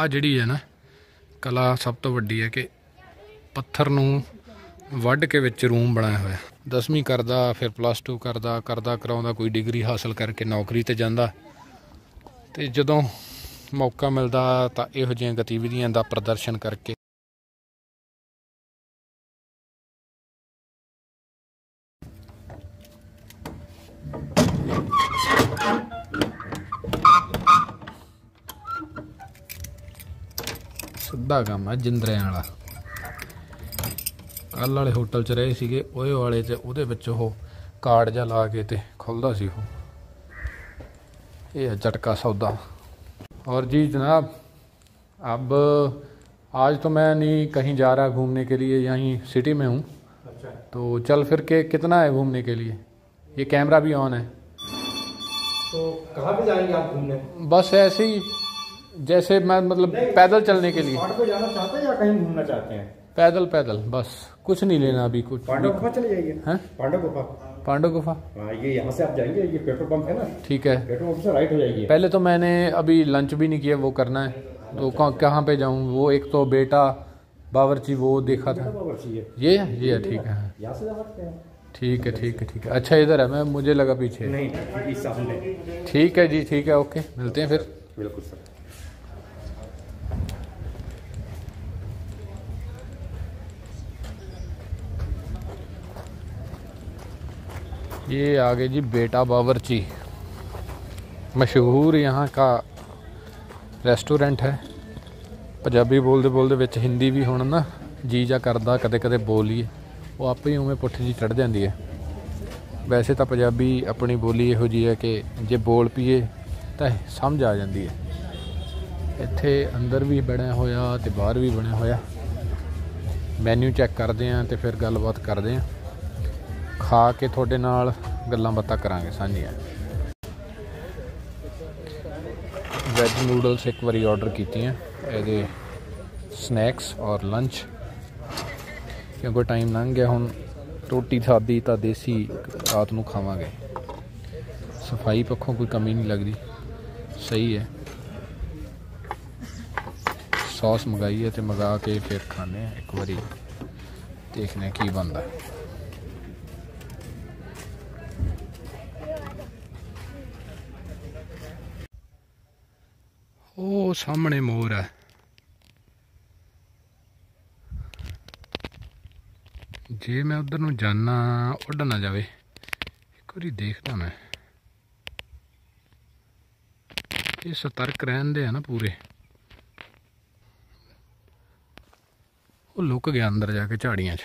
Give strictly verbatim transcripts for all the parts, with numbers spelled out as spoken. आ जिहड़ी है ना कला सब तो वड्डी है कि पत्थर नूं वढ़ के विच रूम बनाया होया। दसवीं करदा फिर प्लस टू करदा करदा कराउंदा कोई डिग्री हासिल करके नौकरी ते जांदा ते जदों मौका मिलदा तां इहो जिहियां गतिविधियां दा प्रदर्शन करके सीधा काम है जिंदरें वाला। कल वाले होटल च रहे सीगे ओए वाले च उहदे विच ओह कार्ड जा ला के ते खुलदा सी ओह। ये है झटका सौदा। और जी जनाब अब आज तो मैं नहीं कहीं जा रहा घूमने के लिए, यहीं सिटी में हूँ। अच्छा। तो चल फिर के कितना है घूमने के लिए? ये कैमरा भी ऑन है। तो कहाँ पे जाएंगे आप घूमने? बस ऐसे ही जैसे मैं मतलब पैदल चलने के लिए। पहाड़ पे जाना चाहते हैं या कहीं घूमना चाहते हैं? पैदल पैदल बस, कुछ नहीं लेना अभी। कुछ पांडव गुफा चले जाइए। हाँ पांडव गुफा। पांडव गुफा ये यहाँ से आप जाएंगे, ये पेट्रोल पंप है ना? ठीक है पेट्रोल पंप से राइट हो जाएगी। पहले तो मैंने अभी लंच भी नहीं किया, वो करना है। तो कहाँ पे जाऊँ? वो एक तो बेटा बावर्ची वो देखा था, ये ये ठीक है। यहाँ से जा सकते हैं। ठीक है ठीक है ठीक है। अच्छा इधर है, मैं मुझे लगा पीछे। ठीक है जी ठीक है ओके, मिलते हैं फिर। बिल्कुल सर। ये आगे जी बेटा बावर्ची, मशहूर यहाँ का रेस्टोरेंट है। पंजाबी बोलते बोलते विच हिंदी भी होना ना जी जा करता कदे कदे बोलीए, वो आप ही उमें पुट्ठ जी चढ़ जाती है। वैसे तो पंजाबी अपनी बोली इहो जी है कि जे बोल पीए तो समझ आ जाती है। इत्थे अंदर भी बने होया ते बाहर भी बने होया। मैन्यू चैक करते हैं तो फिर गलबात करते हैं, खा के थोड़े नाल गल्लां बातां करांगे सांझियां। वैज नूडल्स एक बारी ऑर्डर कीती हैं, ये स्नैक्स और लंच, क्योंकि टाइम लंघ गया। हुण रोटी खाधी तां देसी रात नूं खावांगे। सफाई पक्षों कोई कमी नहीं लगती, सही है। सॉस मंगाई है तो मंगा के फिर खाने हैं, एक बारी देखने की बनता है। वो सामने मोर है, जे मैं उधर नूं जाना उड़ ना जाए। एक बार देखता मैं, ये सतर्क रहंदे है ना पूरे। वो लुक गया अंदर जाके झाड़ियां च।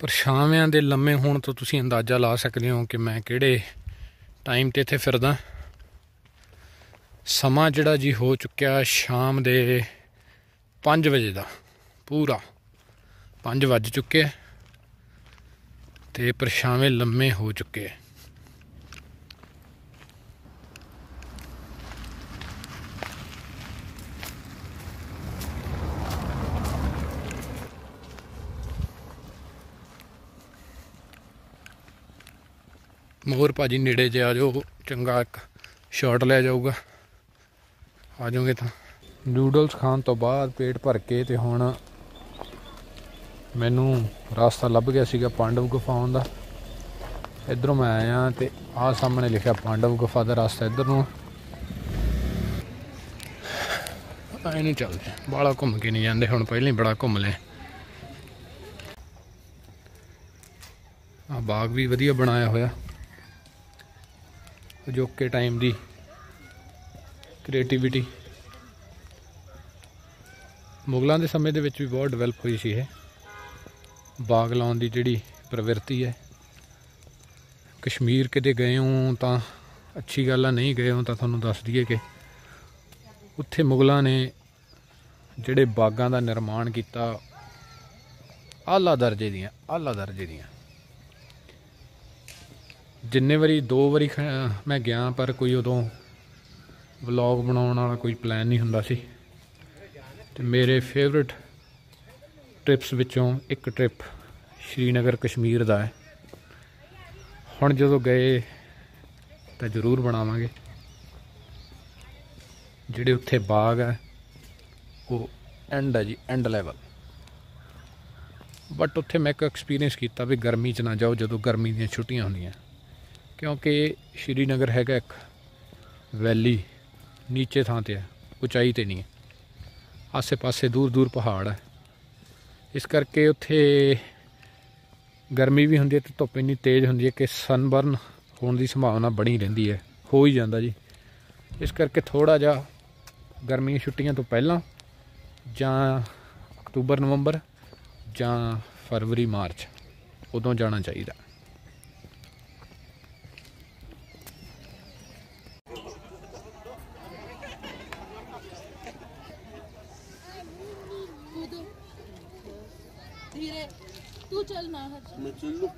परछावियां दे लम्मे होने तो तुसी अंदाजा ला सकते हो कि मैं किहड़े टाइम ते इत्थे फिरदा। समा जिहड़ा जी हो चुक्या शाम दे पाँच बजे का, पूरा पाँच बज चुके ते परछावें लम्मे हो चुके। मोर भाजी नेड़े जे आ जाओ, चंगा एक शॉट लै जाऊगा। आ जाओगे तो नूडल्स खाने तो बाद पेट भर के ते हुण मैनू रास्ता लभ गया सीगा पांडव गुफा आउण दा। इधरों मैं आया तो आ सामने लिखा पांडव गुफा का रास्ता इधर नूं। इन्हूं चलदे, बाला घुम के नहीं जांदे, हुण पहले ही बड़ा घुम लिया। आ बाग भी वधिया बनाया होया, अजोके टाइम की क्रिएटिविटी। मुगलों के समय के भी बहुत डिवेलप हुई सी है बाग लाने की जिहड़ी प्रवृत्ति है। कश्मीर किते गए हो तो अच्छी गल है, नहीं गए हो तो तुहानूं दस दईए कि उत्थे मुगलों ने जिहड़े बागां का निर्माण किया आला दर्जे दियां आला दर्जे दियां। जिन्ने बारी दो बारी मैं गया पर कोई उदों व्लॉग बनाने वाला कोई प्लैन नहीं हुंदा सी। ते मेरे फेवरेट ट्रिप्स विचों एक ट्रिप श्रीनगर कश्मीर दा है। हुण जदों गए तो जरूर बनावांगे। जिहड़े उत्थे बाग है वो एंड है जी, एंड लैवल। बट उत्थे मैं एक एक्सपीरियंस किया भी गर्मी च ना जाओ जदों गर्मी दी छुट्टियां हुंदियां, क्योंकि श्रीनगर हैगा एक वैली, नीचे थां ते है, उचाई तो नहीं है, आसे पासे दूर दूर पहाड़ है, इस करके उत्थे गर्मी भी होंदी है तो धुप्प इन्नी तेज़ होंदी है कि सनबर्न होने की संभावना बनी रहिंदी है, हो ही जाता जी। इस करके थोड़ा जा गर्मी दी छुट्टियां तो पहला जां अक्तूबर नवंबर जां फरवरी मार्च उदों जाना चाहिए। तू चल ना, मैं चल लूं।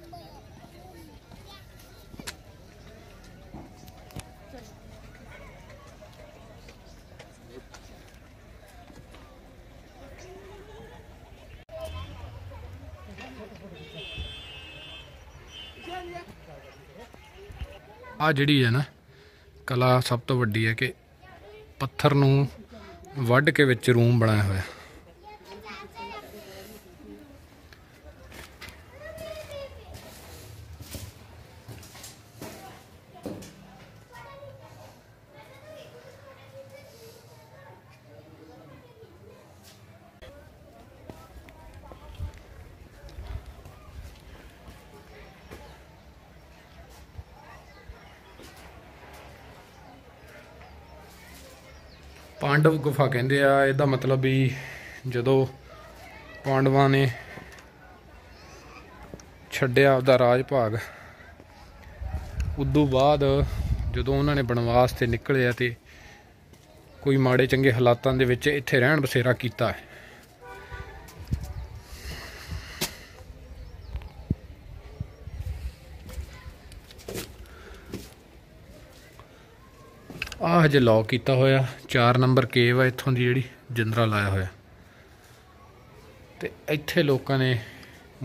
आ जिहड़ी है ना कला सब तो वड्डी है कि पत्थर नूं वड्ड के विच रूम बनाया होया। पांडव गुफा कहते हैं, इसका मतलब भी जदों पांडवां ने छड्डिया आपदा राज भाग, उदों बाद जदों उन्होंने बनवास से निकलिया तो कोई माड़े चंगे हालातों के विच इत्थे रहन बसेरा किया है। आ हजे लॉक किया होया, चार नंबर केव है इत्थों की जिहड़ी जंदरा लाया होया, तो इत्थे लोगों ने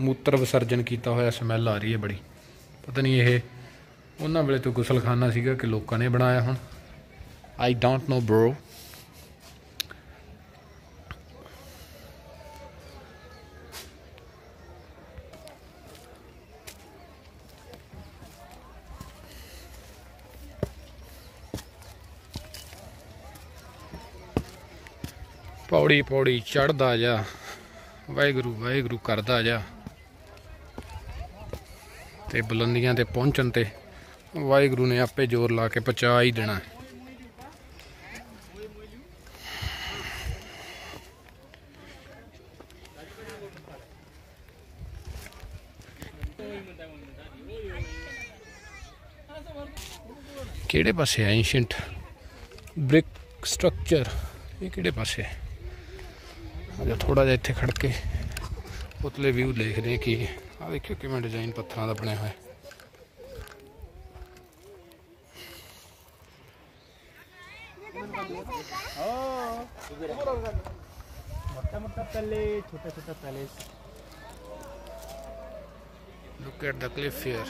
मूत्र विसर्जन किया होया। समैल आ रही है बड़ी, पता नहीं ये उन्हां वेले तो गुसलखाना सीगा कि लोगों ने बनाया हुण, आई डोंट नो ब्रो। पौड़ी पौड़ी चढ़दा जा, वाहिगुरू वाहिगुरू करदा जा, ते बुलंदियां ते पहुंचन ते वाहिगुरू ने आपे जोर ला के पचा ही देना। केड़े पासे है एंशिएंट ब्रिक स्ट्रक्चर, ये केड़े पासे है? जो थोड़ा जा इत्थे खड़ के उतले व्यू देख रहे हैं कि आ देखियो किवें डिजाइन पत्थरां दा बणिया होया। मोटा मोटा पहले छोटा छोटा palace, look at the cliff here.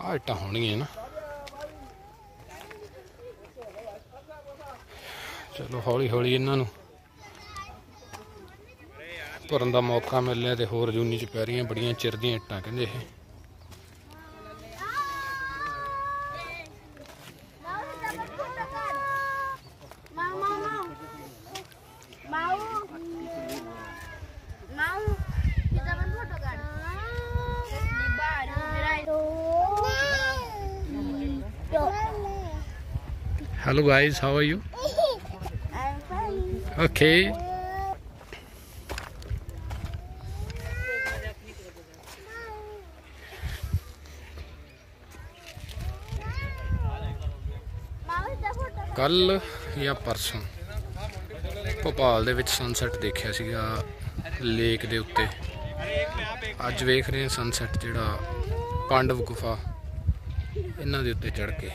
आ इट्टां होणगीआं ना, चलो हौली हौली इन्हों भरन का मौका मिलने तो होर जूनी च पै रही बड़िया चिर दी इट्टां कहते हैं। Hello guys, how are you? Okay. कल या परसों भोपाल दे विच सनसैट देखिया सीगा लेक दे उत्ते। अज वेख रहे हैं सनसैट जिहड़ा पांडव गुफा इन्हां दे उत्ते चढ़ के।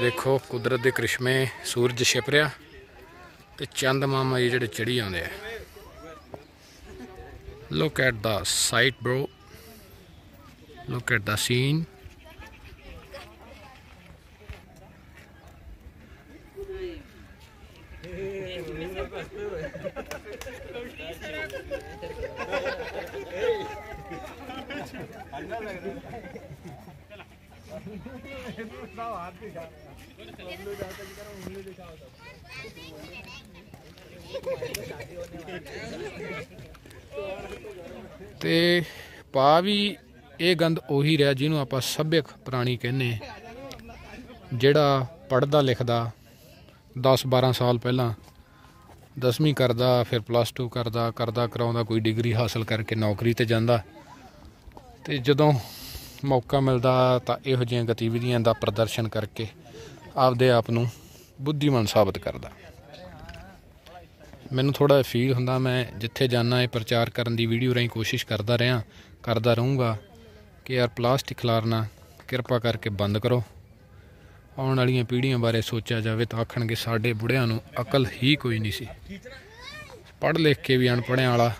देखो कुदरत के करिश्मे, सूरज छिप रहा तो चंद मामा ये जो चढ़ी आते हैं। Look at the site bro, look at the scene. ते पा भी ये गंद उ रहा जिन्होंने आप सभ्यक प्राणी कहने, जड़ा पढ़ता लिखता दस बारह साल पहला दसवीं करता, फिर प्लस टू करता करता कराँदा कोई डिग्री हासिल करके नौकरी ते जाता, ते जदों मौका मिलता तो यहोजी गतिविधियों का प्रदर्शन करके आपदे आप नूं बुद्धिमान साबित करता। मैनूं थोड़ा फील हुंदा, मैं जिथे जाना है प्रचार करन दी वीडियो राहीं कोशिश करता रहा करता रहूँगा कि यार प्लास्टिक खिलारना किरपा करके बंद करो, आने वाली पीढ़ियों बारे सोचा जाए तो आखन के साढ़े बुढ़ियां नूं अकल ही कोई नहीं सी, पढ़ लिख के भी अनपढ़ियां वाला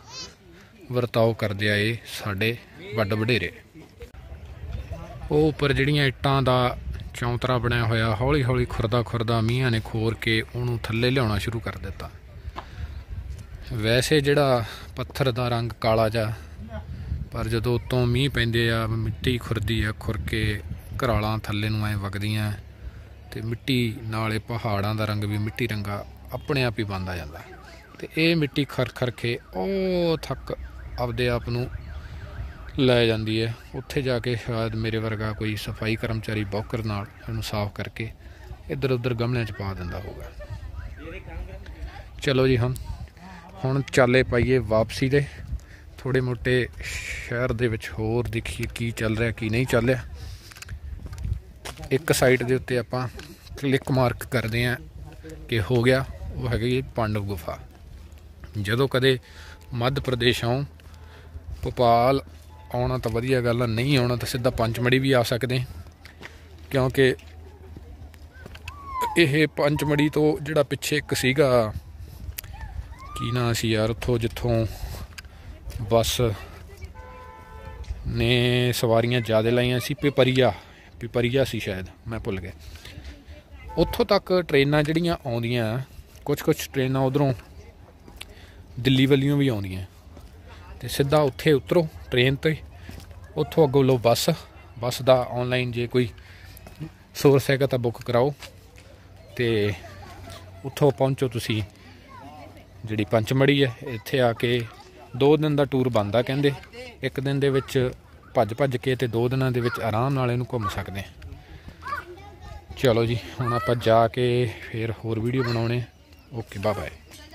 वर्ताव करदे आए साढ़े वड्ड वडेरे। वो उपर जिहड़ियां इट्टां दा चौंतरा बनाया होया हौली हौली खुरदा खुरदा मीहां ने खोर के उहनूं थल्ले लिआउणा शुरू कर दित्ता। वैसे जिहड़ा पत्थर दा रंग काला जा, पर जदों उत्तों मींह पैंदे आ मिट्टी खुरदी आ, खुर के घरालां थल्ले नूं ऐं वगदियां ते मिट्टी नाले पहाड़ां दा रंग भी मिट्टी रंगा अपने आप ही बनदा जांदा ते इह मिट्टी खर खर के ओ थक आपदे आप नूं लै जांदी है। उत्थे जाके शायद मेरे वर्गा कोई सफाई कर्मचारी बौकर नाल इहनूं साफ करके इधर उधर गमलियां च पा दिंदा होगा। चलो जी हम हुण चाले पाइए वापसी दे, थोड़े मोटे शहर दे विच होर देखिए की चल रहा की नहीं चल रहा। एक साइड दे उत्ते आपां क्लिक मार्क करदे आं कि हो गया, वो हैगी पांडव गुफा। जदों कदे मध्य प्रदेश आओ भोपाल आना तो वधिया गल आ, नहीं आना तो सीधा पंचमढ़ी भी आ सकते, क्योंकि यह पंचमढ़ी तो जिहड़ा पिछे एक सीगा की ना सी यार, उत्थों जिथों बस ने सवारियां ज़्यादा लाइया सी, पिपरिया पिपरिया सी शायद, मैं भुल गया। उत्थों तक ट्रेनां जिहड़ियां आउंदियां, कुछ कुछ ट्रेनां उधरों दिल्ली वालियों भी आउंदियां, ते सीधा उत्थे उतरो ट्रेन ते, उत्थों अगों लो बस, बस दा ऑनलाइन जे कोई सोर्स हैगा तां बुक कराओ ते उत्थों पहुंचो तुसीं जिहड़ी पंचमढ़ी है। इत्थे आके दो दिन का टूर बनता, कहिंदे एक दिन दे विच भज भज के ते दो दिनां दे विच आराम नाल इहनूं घुम सकदे। चलो जी हुण आपां जाके फिर होर वीडियो बनाउने। Okay bye bye.